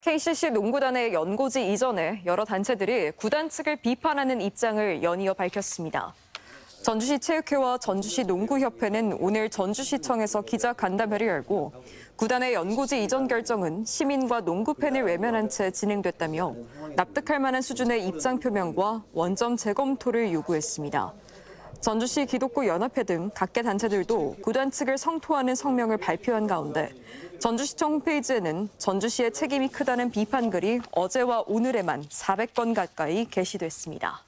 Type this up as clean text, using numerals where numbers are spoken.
KCC 농구단의 연고지 이전에 여러 단체들이 구단 측을 비판하는 입장을 연이어 밝혔습니다. 전주시 체육회와 전주시 농구협회는 오늘 전주시청에서 기자간담회를 열고 구단의 연고지 이전 결정은 시민과 농구팬을 외면한 채 진행됐다며 납득할 만한 수준의 입장 표명과 원점 재검토를 요구했습니다. 전주시 기독교연합회 등 각계 단체들도 구단 측을 성토하는 성명을 발표한 가운데 전주시청 홈페이지에는 전주시의 책임이 크다는 비판글이 어제와 오늘에만 400건 가까이 게시됐습니다.